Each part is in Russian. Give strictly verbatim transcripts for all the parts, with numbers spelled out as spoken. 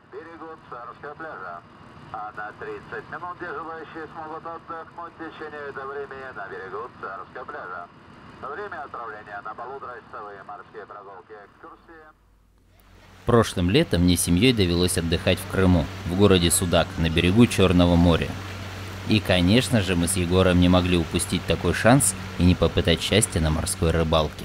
к берегу Царского пляжа. А на тридцать минут желающие смогут отдохнуть в течение этого времени на берегу Царского пляжа. Время отправления на полуторачасовые морские прогулки и экскурсии. Прошлым летом мне семьей довелось отдыхать в Крыму, в городе Судак, на берегу Черного моря. И, конечно же, мы с Егором не могли упустить такой шанс и не попытать счастья на морской рыбалке.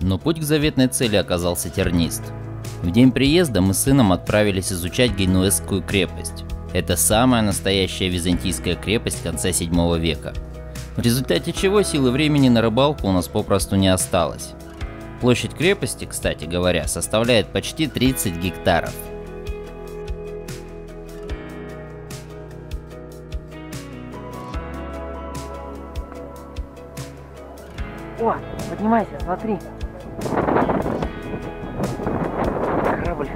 Но путь к заветной цели оказался тернист. В день приезда мы с сыном отправились изучать Генуэзскую крепость. Это самая настоящая византийская крепость конца седьмого века. В результате чего силы времени на рыбалку у нас попросту не осталось. Площадь крепости, кстати говоря, составляет почти тридцать гектаров. О, поднимайся, смотри. Корабль.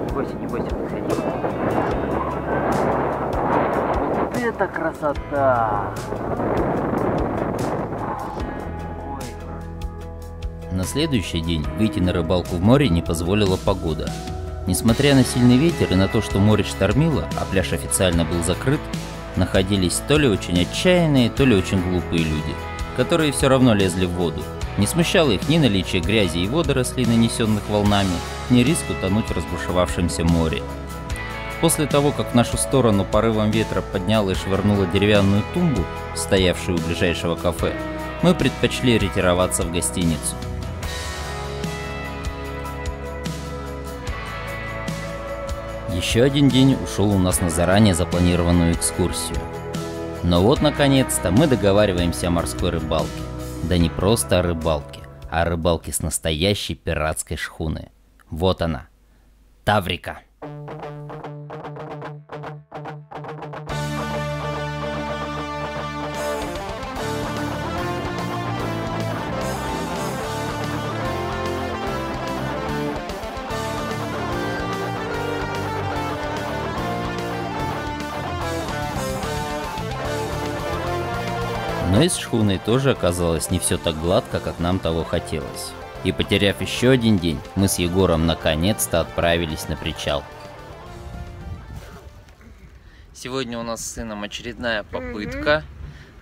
Не бойся, не бойся, подходи. Вот это красота! Ой. На следующий день выйти на рыбалку в море не позволила погода. Несмотря на сильный ветер и на то, что море штормило, а пляж официально был закрыт, находились то ли очень отчаянные, то ли очень глупые люди, которые все равно лезли в воду. Не смущало их ни наличие грязи и водорослей, нанесенных волнами, ни риск утонуть в разбушевавшемся море. После того, как в нашу сторону порывом ветра подняла и швырнула деревянную тумбу, стоявшую у ближайшего кафе, мы предпочли ретироваться в гостиницу. Еще один день ушел у нас на заранее запланированную экскурсию. Но вот наконец-то мы договариваемся о морской рыбалке. Да не просто о рыбалке, а о рыбалке с настоящей пиратской шхуны. Вот она, Таврика. Но и с шхуной тоже оказалось не все так гладко, как нам того хотелось. И потеряв еще один день, мы с Егором наконец-то отправились на причал. Сегодня у нас с сыном очередная попытка.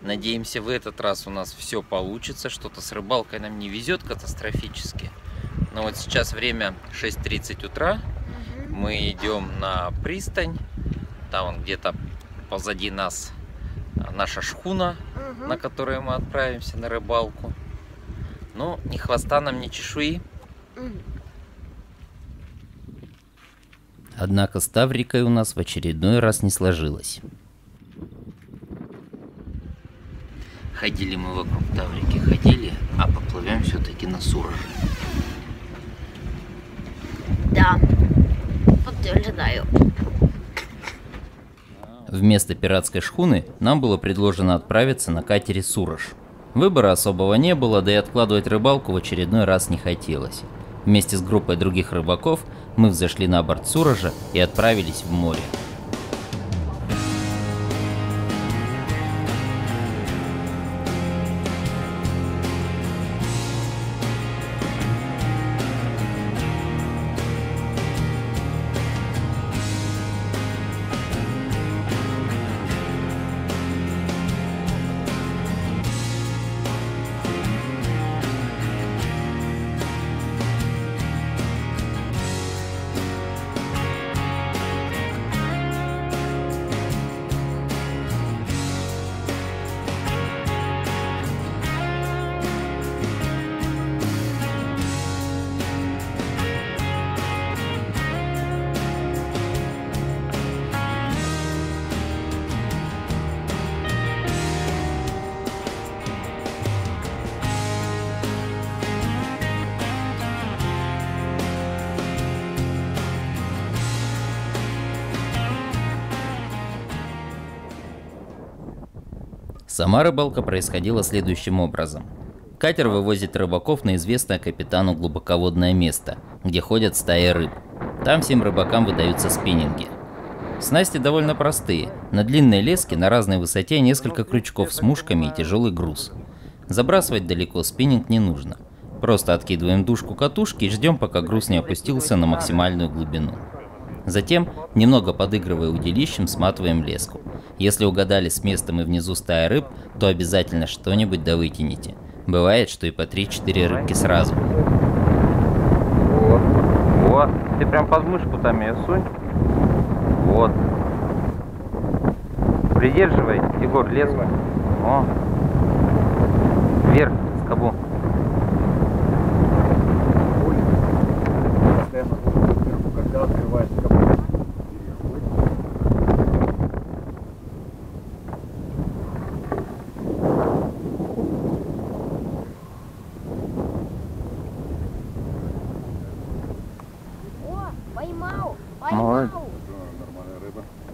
Надеемся, в этот раз у нас все получится. Что-то с рыбалкой нам не везет катастрофически. Но вот сейчас время шесть тридцать утра. Мы идем на пристань. Там где-то позади нас наша шхуна, угу, на которую мы отправимся на рыбалку. Но ни хвоста нам, ни чешуи. Однако с Таврикой у нас в очередной раз не сложилось. Ходили мы вокруг Таврики, ходили, а поплывем все-таки на Сураже. Да, подтверждаю. Вместо пиратской шхуны нам было предложено отправиться на катере «Сураж». Выбора особого не было, да и откладывать рыбалку в очередной раз не хотелось. Вместе с группой других рыбаков мы взошли на борт «Суража» и отправились в море. Сама рыбалка происходила следующим образом. Катер вывозит рыбаков на известное капитану глубоководное место, где ходят стаи рыб. Там всем рыбакам выдаются спиннинги. Снасти довольно простые. На длинной леске на разной высоте несколько крючков с мушками и тяжелый груз. Забрасывать далеко спиннинг не нужно. Просто откидываем дужку катушки и ждем, пока груз не опустился на максимальную глубину. Затем, немного подыгрывая удилищем, сматываем леску. Если угадали с местом и внизу стая рыб, то обязательно что-нибудь да вытяните. Бывает, что и по три-четыре рыбки сразу. Вот, вот. Ты прям под мышку там ее сунь. Вот. Придерживай, Егор, леску. О. Вверх, скобу.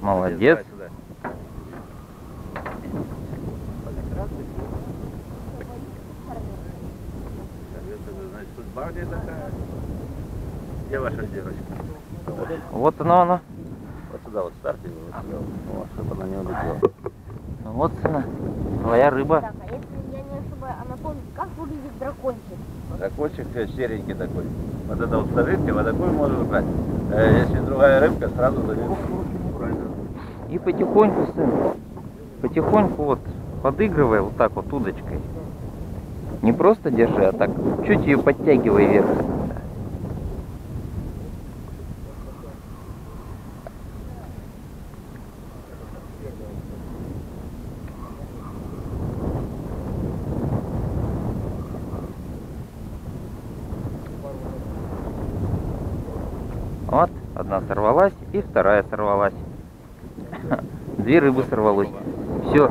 Молодец. Где ваша девочка? Вот, вот она, она. Вот сюда вот ставьте, вот сюда, вот, чтобы она не улетела. Ну вот она, твоя рыба. Так, а если я не ошибаюсь, Анатолий, как выглядит дракончик? Дракончик серенький такой. Вот это вот ставридка, вот такой можно брать. Если другая рыбка, сразу зовет. И потихоньку, сын, потихоньку вот подыгрывай вот так вот удочкой. Не просто держи, а так чуть ее подтягивай вверх. Вот, одна сорвалась и вторая сорвалась. Две рыбы сорвалось. Все.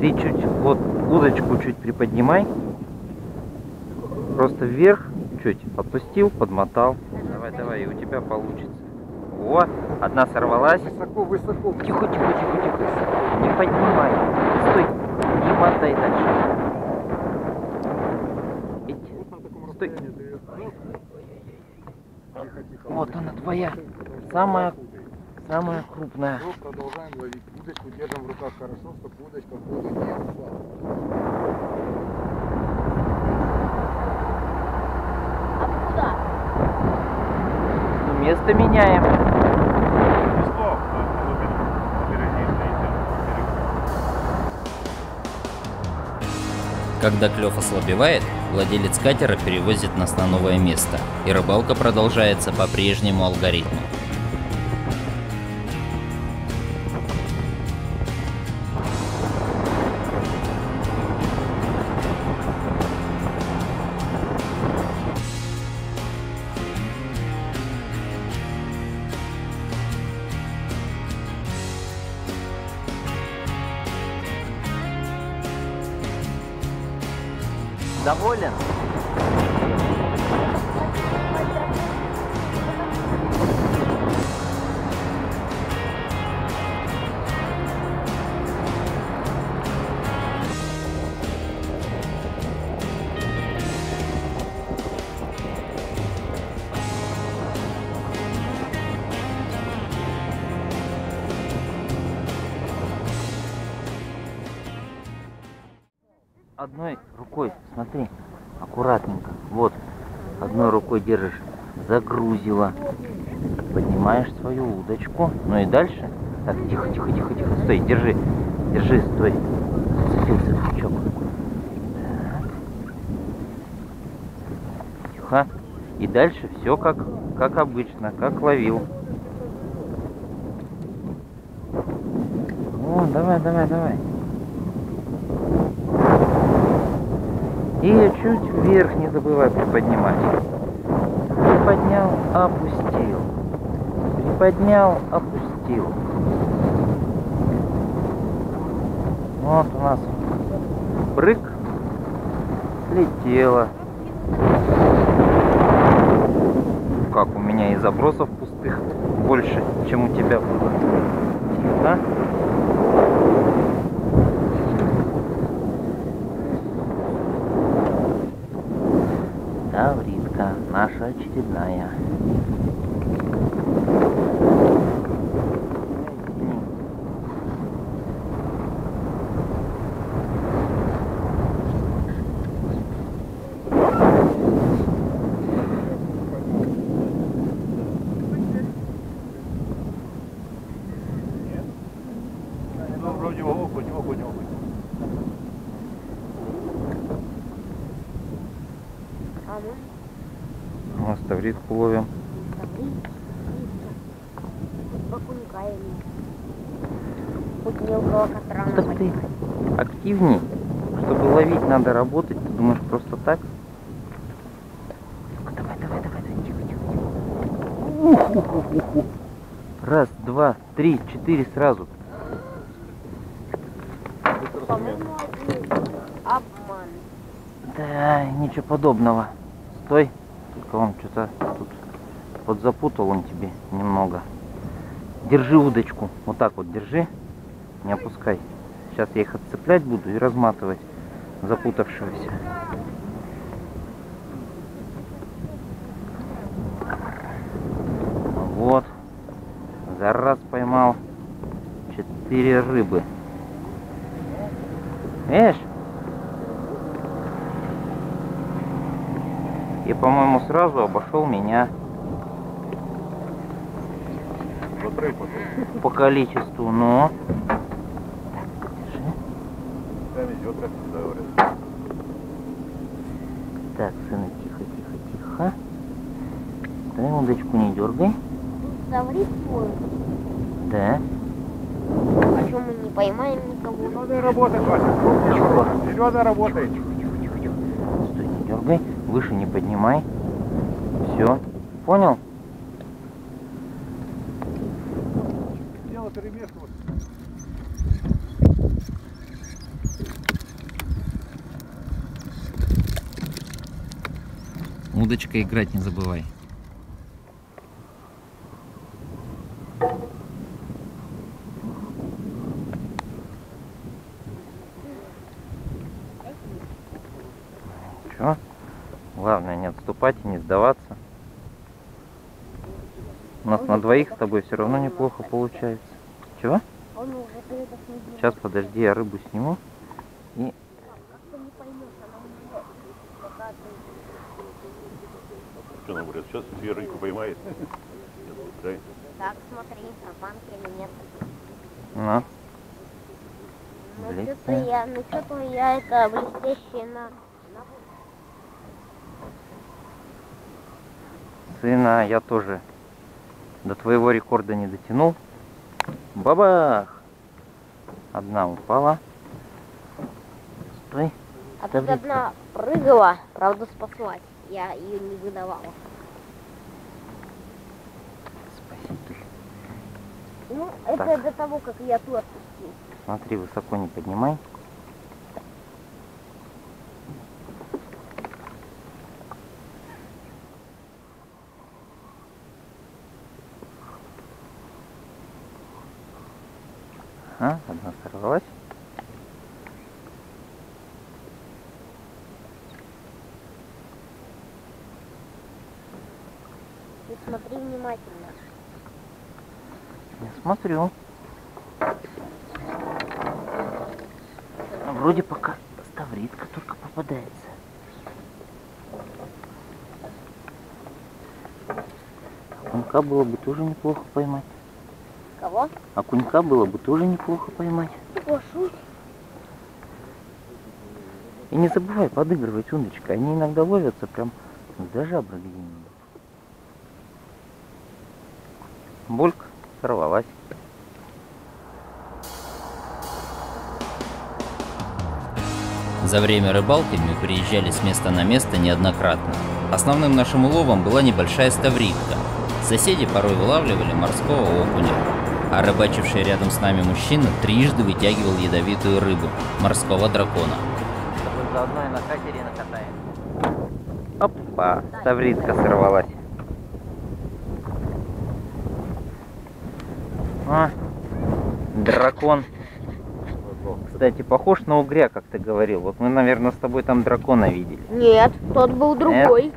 Ты чуть вот удочку чуть приподнимай, просто вверх чуть отпустил, подмотал. Давай, давай, и у тебя получится. Вот, одна сорвалась. Высоко, высоко. Тихо, тихо, тихо, тихо. Не поднимай. Стой, не мотай дальше. Стой. Вот она твоя, самая. Самая крупная. Продолжаем ловить удочку, держим в руках хорошо, чтобы удочка в воду не упала. А куда? Ну, место меняем. Стоп, стоп. Когда клев ослабевает, владелец катера перевозит нас на новое место, и рыбалка продолжается по прежнему алгоритму. Доволен? Одной рукой, смотри, аккуратненько, вот, одной рукой держишь, загрузила, поднимаешь свою удочку, ну и дальше, так, тихо, тихо, тихо, тихо, стой, держи, держи, стой, зацепился крючок, так, тихо, и дальше все как, как обычно, как ловил. О, давай, давай, давай. И чуть вверх не забывай приподнимать. Приподнял, опустил. Приподнял, опустил. Вот у нас брык слетело. Как у меня и забросов пустых больше, чем у тебя было. Да? Тавридка наша очередная. Ну, вроде окунь, окунь, окунь. Ну, ставридку ловим. Так ты активней. Чтобы ловить, надо работать. Ты думаешь, просто так? Ну-ка, давай, давай, давай, давай. Тихо, тихо, тихо. У-ху-ху-ху-ху. Раз, два, три, четыре сразу. По-моему, обман. Да, ничего подобного. Стой. Только он что-то тут подзапутал он тебе немного. Держи удочку. Вот так вот держи. Не опускай. Сейчас я их отцеплять буду и разматывать запутавшегося. Вот. За раз поймал четыре рыбы. Видишь? И, по-моему, сразу обошел меня по количеству, но... Так, сыны, тихо, тихо, тихо. Давай удочку не дергай. Да. Почему мы не поймаем никого? Серьезно работает, Вася. Серьезно работает. Стой, не дергай. Выше не поднимай. Все. Понял? Дело перемешку. Удочка играть не забывай. Чё? Главное не отступать и не сдаваться. У нас на двоих с тобой все равно неплохо получается. Чего? Сейчас подожди, я рыбу сниму. И... Что она говорит? Сейчас ее рыбку поймает. Так, смотри, а банки или нет. На. Ну что-то я, ну что-то я это блестящая на... Сына, я тоже до твоего рекорда не дотянул. Бабах! Одна упала. Стой. А тут одна прыгала, правда спаслась. Я ее не выдавала. Спасибо. Ну, это так. До того, как я ту отпустил. Смотри, высоко не поднимай. Ага, одна сорвалась. И смотри внимательно. Я смотрю. Вроде пока ставридка только попадается. Окунька было бы тоже неплохо поймать. Кого? Окунька было бы тоже неплохо поймать. Пошу. И не забывай подыгрывать удочкой. Они иногда ловятся прям за жабры где-нибудь. Бульк сорвалась. За время рыбалки мы переезжали с места на место неоднократно. Основным нашим уловом была небольшая ставридка. Соседи порой вылавливали морского окуня, а рыбачивший рядом с нами мужчина трижды вытягивал ядовитую рыбу – морского дракона. Опа, ставридка сорвалась. А, дракон. Кстати, похож на угря, как ты говорил. Вот мы, наверное, с тобой там дракона видели. Нет, тот был другой.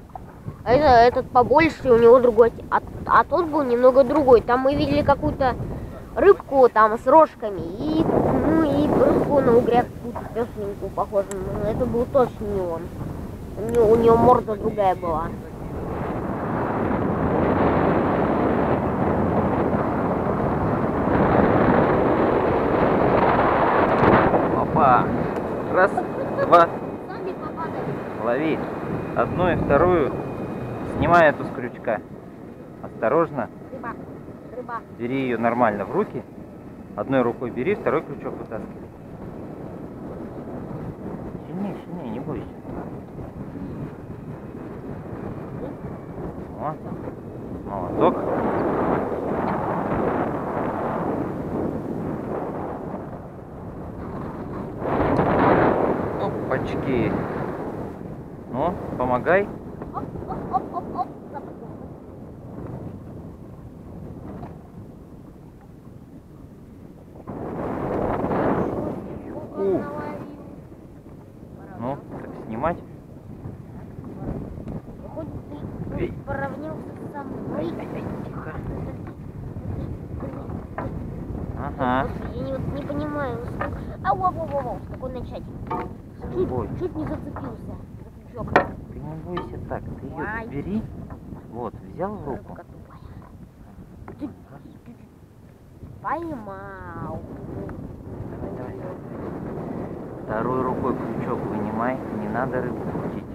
Это, этот побольше, у него другой. А, а тот был немного другой. Там мы видели какую-то рыбку там с рожками. И, ну, и рыбку на угря пёсненькую похожую. Это был точно не он. У него, у него морда другая была. Раз, два, лови одну и вторую, снимай эту с крючка, осторожно, рыба. Рыба. Бери ее нормально в руки, одной рукой бери, второй крючок вытаскивай, сильнее, сильнее, не бойся. Вот. Молоток. Пачки. Ну, помогай. Оп, оп, оп, оп, оп. У. Ну, так снимать. Выходит, ты поравнялся сам. Ай, ай, ай, тихо. Ага. Я не, вот, не понимаю, сколько... Ау, ау, ау, ау, с какой начать? Чуть, чуть не зацепился за крючок. Ты не бойся так, ты ее Ай. бери. Вот, взял в руку. Ты... Поймал. Давай, давай. Второй рукой крючок вынимай, не надо рыбу крутить.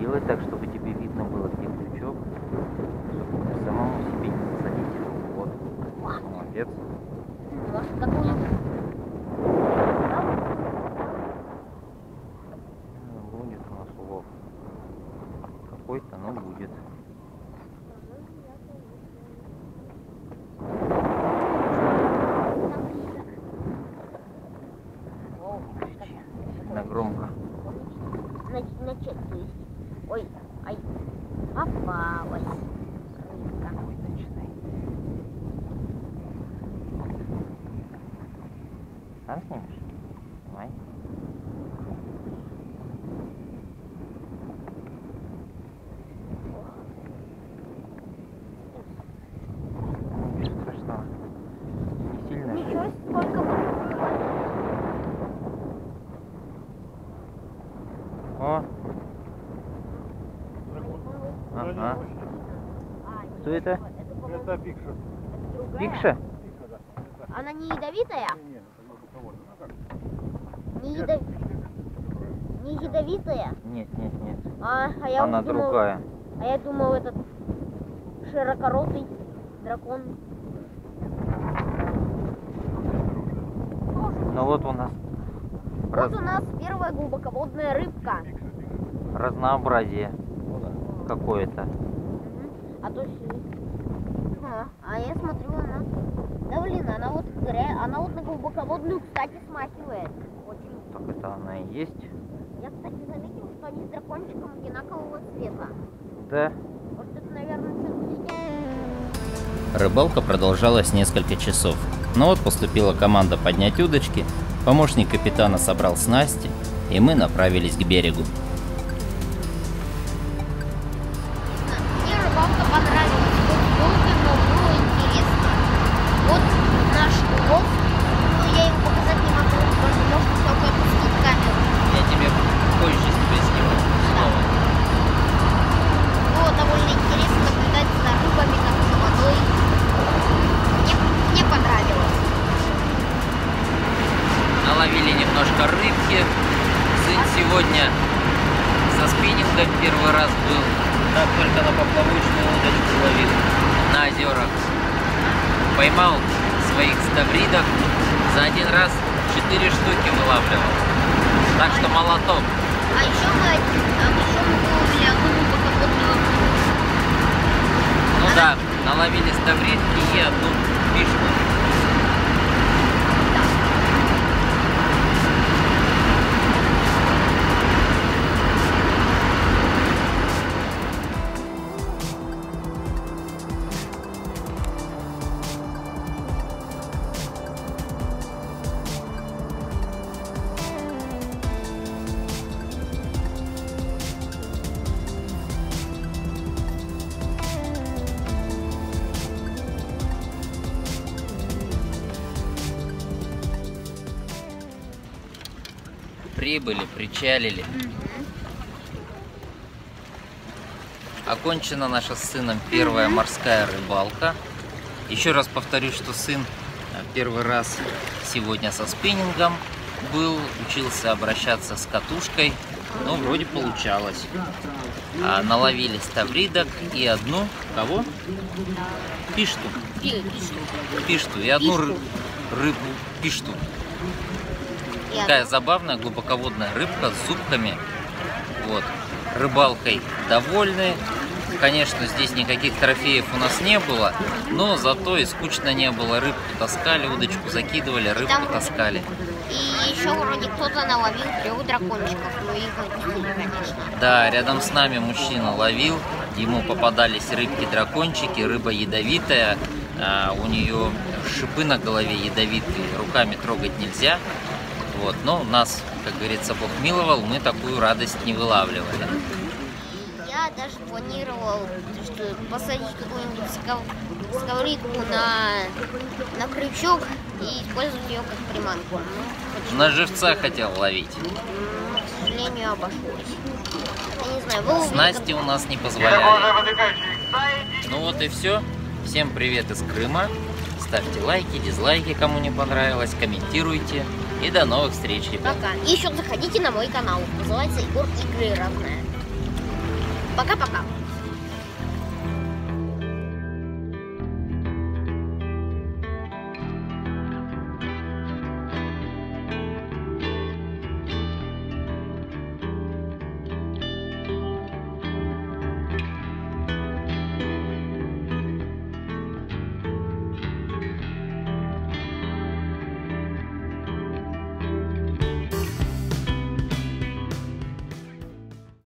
Делай так, чтобы тебе видно было, где крючок, чтобы самому себе не засадить. Вот, молодец. Может, какую-нибудь... Оно будет. Сильно громко. Начать, то есть. Ой, ай, попалась. Ой, начинай. Сам снимешь? Давай. Ага. Что это? Это пикша. Пикша? Она не ядовитая? Не ядов... Не ядовитая? Нет, нет, нет. А, а я Она думал... другая. А я думал, этот широкоротый дракон. Ну вот у нас. Вот раз... у нас первая глубоководная рыбка. Разнообразие. Какое-то. А то а, а я смотрю, она. Да блин, она вот она вот на глубоководную, кстати, смахивает. Очень. Так это она и есть. Я, кстати, заметил, что они с дракончиком одинакового цвета. Да. Вот это, наверное, цвет. Рыбалка продолжалась несколько часов. Но вот поступила команда поднять удочки, помощник капитана собрал снасти, и мы направились к берегу. Мне рыбалка понравилась, вот долго, но было интересно. Вот наш улов, но я его показать не могу, просто можно только опустить камеру. Я тебе позже тебе сниму снова. Было довольно интересно наблюдать за рыбами, как за водой. Мне, мне понравилось. Наловили немножко рыбки. Сын сегодня со спиннинга первый раз был. Так только на поплавочную удочку ловил на озерах. Поймал своих ставридок. За один раз четыре штуки вылавливал. Так что молоток. А еще мы один, а еще мы выловили одну походную акулу. Ну а да, наловили ставридки и одну пикшу. Прибыли, причалили. Угу. Окончена наша с сыном первая угу. морская рыбалка. Еще раз повторю, что сын первый раз сегодня со спиннингом был, учился обращаться с катушкой, но вроде получалось. А наловили ставридок и одну, кого? Пишту. Пишту. И одну рыбу пишту. Такая забавная глубоководная рыбка с зубками. Вот. Рыбалкой довольны. Конечно, здесь никаких трофеев у нас не было, но зато и скучно не было. Рыбку таскали, удочку закидывали, рыбку Там... таскали. И еще вроде кто-то наловил трех дракончиков, но их не видели, конечно. Да, рядом с нами мужчина ловил, ему попадались рыбки-дракончики, рыба ядовитая, а у нее шипы на голове ядовитые, руками трогать нельзя. Вот, но нас, как говорится, Бог миловал, мы такую радость не вылавливали. Я даже планировал что, посадить какую-нибудь сковородку на, на крючок и использовать ее как приманку. Ну, на живца хотел ловить. Ну, к сожалению, обошлось. Снасти у нас не позволяли. Ну вот и все. Всем привет из Крыма. Ставьте лайки, дизлайки, кому не понравилось, комментируйте. И до новых встреч, ребят. Пока. И еще заходите на мой канал. Называется Игорь Игры Равная. Пока-пока.